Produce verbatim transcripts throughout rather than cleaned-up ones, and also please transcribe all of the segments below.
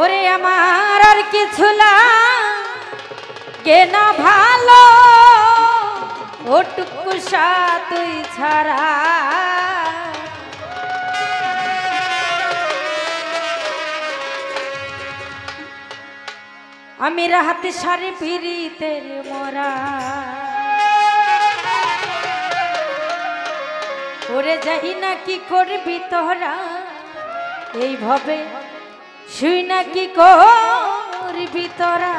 ओरे आमार आर किछु लागे ना भालो ओटुकु तुई छाड़ा आमी राहते सारे पीड़ितेर मोरा ओरे जाहि ना कि करबि तोरा एई भावे शुई ना कि करबि तोरा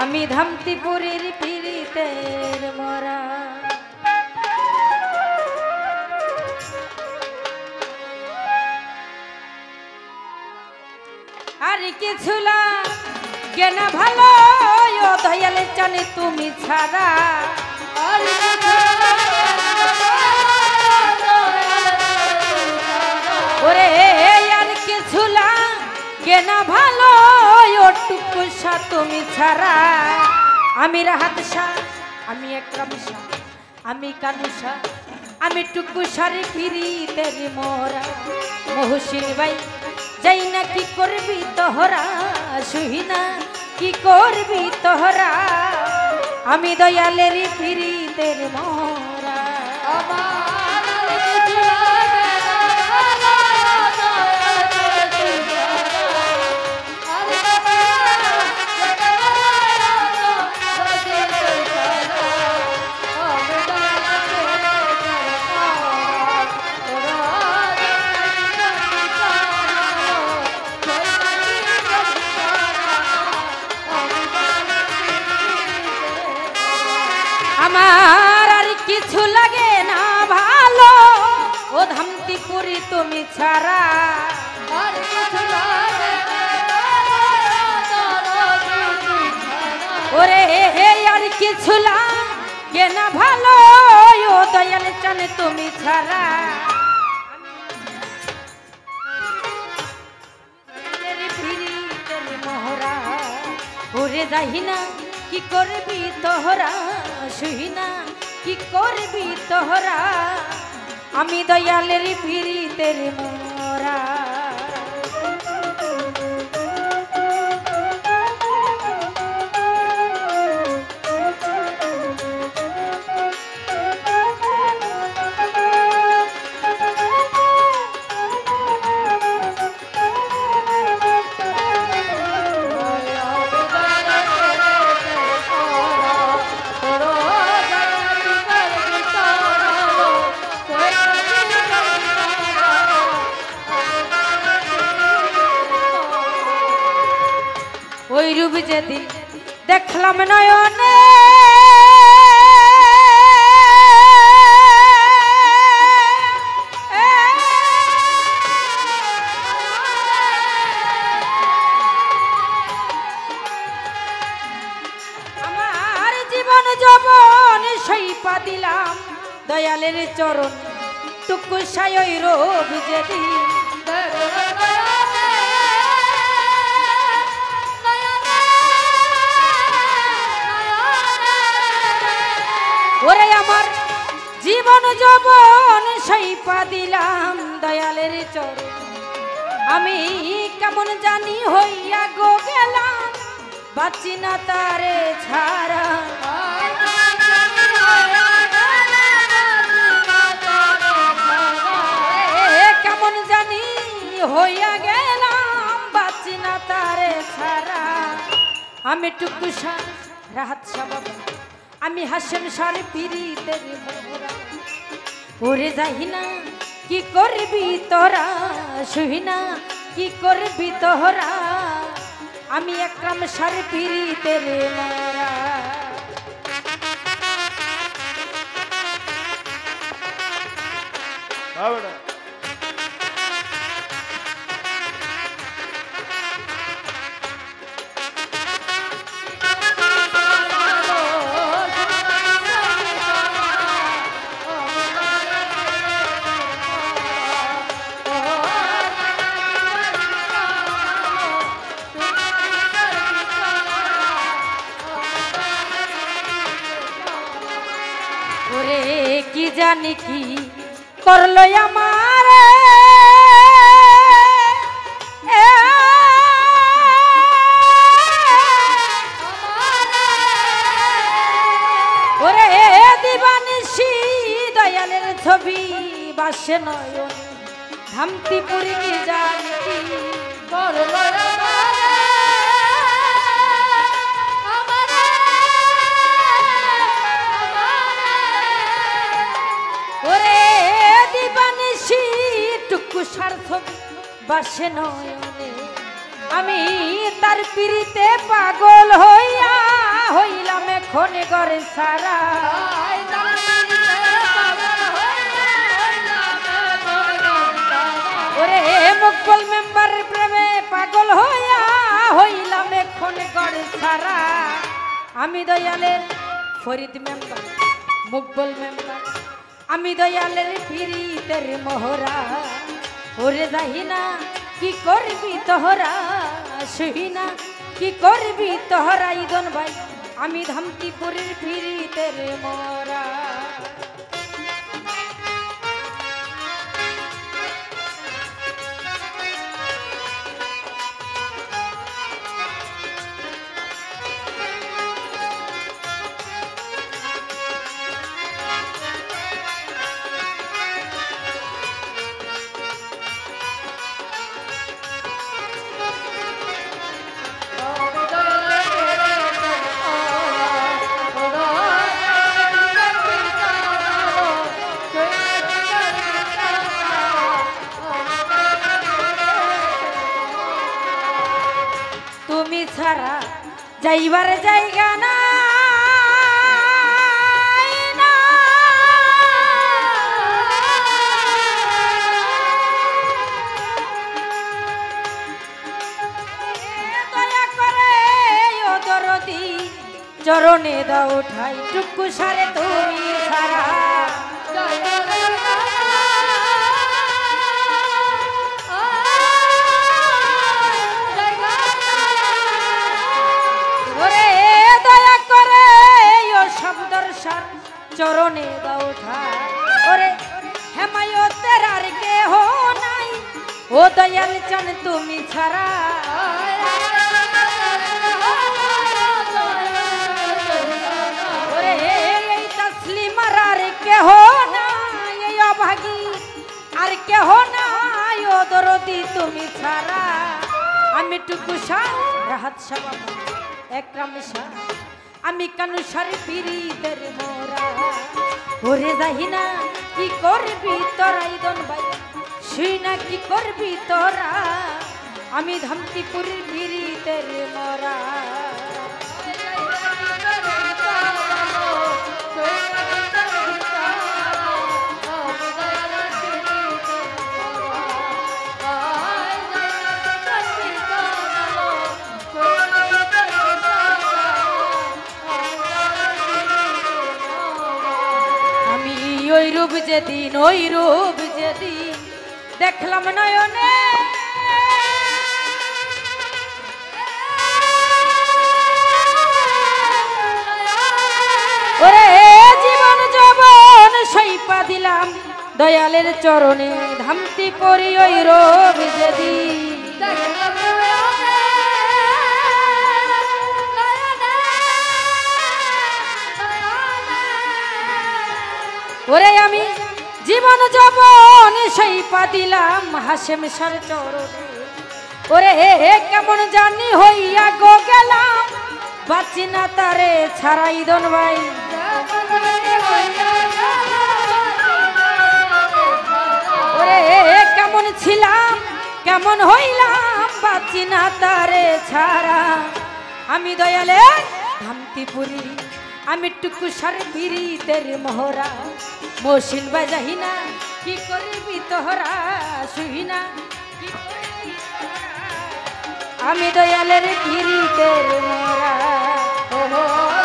आमी धामती पुरेर पीड़ितेर मोरा आर किछु लागे ना भालो ओ दयाल जाने तुमी छाड़ा आर किछु लागे ना भालो ओरे यार किछु लागे ना भालो ओ टुकु सा तुमी छाड़ा आमी राहत सा आमी एकरम सा आमी कानू सा आमी टुकु सारे पीड़ितेर मोरा मोहसिन भाई जाई ना कि करबी तोहरा सुही ना कि करबी तोहरा आमी दयालेर पीड़ितेर मोरा पूरी तुम छाड़ा ओरे हे यार किछु लागे ना भालो ओ दयाल जाने तुम छाड़ा मोहरा ओरे जाहिना कि करबी तोहरा सुहिना कि करबी तोहरा आमी दयालेर पीड़ितेर मोरा दिन देखलाम नयने आमार जीवन जबन सैपा दिलाम दयालेर चरण टुकु साई रोब जेदिन ओरे आमार जीवन जबन सैपा दिलाम दयालेर चरण आमी केमन जानी हइया गो गेलाम बाँची ना तारे छाड़ा केमन जानी हइया गेलाम बाँची ना तारे छाड़ा आमी टुकु सा राहत सा बाबा आमी हाशेम सारे पीड़ितेर मोरा ओरे जाहिना कि करबी तोरा सुहिना कि करबी तोहरा आमी एकराम सारे पीड़ितेर मोरा आवडा जानी की करलो आमारे কুসার্থক বাসে নয়নে আমি তার পিরিতে পাগল হইয়া হইলাম এখন ঘরে সারা। ওরে মুকবুল মেম্বার প্রেমে পাগল হইয়া হইলাম এখন ঘরে সারা। আমি দয়ালের ফরিদ মেম্বার মুকবুল মেম্বার আমি দয়ালের পিরিতের মোহরা। ওরে জাহিনা কি করবি তোহরা সহিনা কি করবি তোহরা ইদন ভাই আমি ধামতিপুরের পিরিতের মোহরা। যাইবার জায়গা নাই না দয়া করে ও দরদি চরণে দাও উঠাই টুকু সারে তুমি সারা। চরণে দাও ঠাই ওরে হেমায়তের আর কেহ নাই ও দয়াল চান তুমি ছাড়া। ওরে এই তসলিমার আর কেহ নাই এই অভাগী আর কেহ নাই ও দরদি তুমি ছাড়া। আমি টুকু শাহ রাহাত শাহ একরাম শাহ আমি কানুসার পিরিতের মোরা। ওরে জাহিনা কি করবি তোরা ইদন ভাই শুইনা কি করবি তোরা আমি ধামতিপুরের পিরিতের মোরা। ওই রূপ যেদিন ওই রূপ যেদিন দেখলাম নয়নে ওরে জীবন যৌবন সইপা দিলাম দয়ালের চরণে ধামতি করি ওই রূপ যেদিন। ওরে আমি জীবন যৌবন সেই পা দিলাম হাসেম সার চরণে। ওরে হে হে কেমন জানি হইয়া গো গেলাম বাঁচি না তারে ছাড়া ইদন ভাই। ওরে হে হে কেমন ছিলাম কেমন হইলাম বাঁচি না তারে ছাড়া। আমি দয়ালে ধামতিপুরি আমি টুকু সার পিরিতের মোহরা। মসিন বাজাহিনা কি করবি তোহরা সুহিনা আমি দয়ালের পিরিতের মোহরা।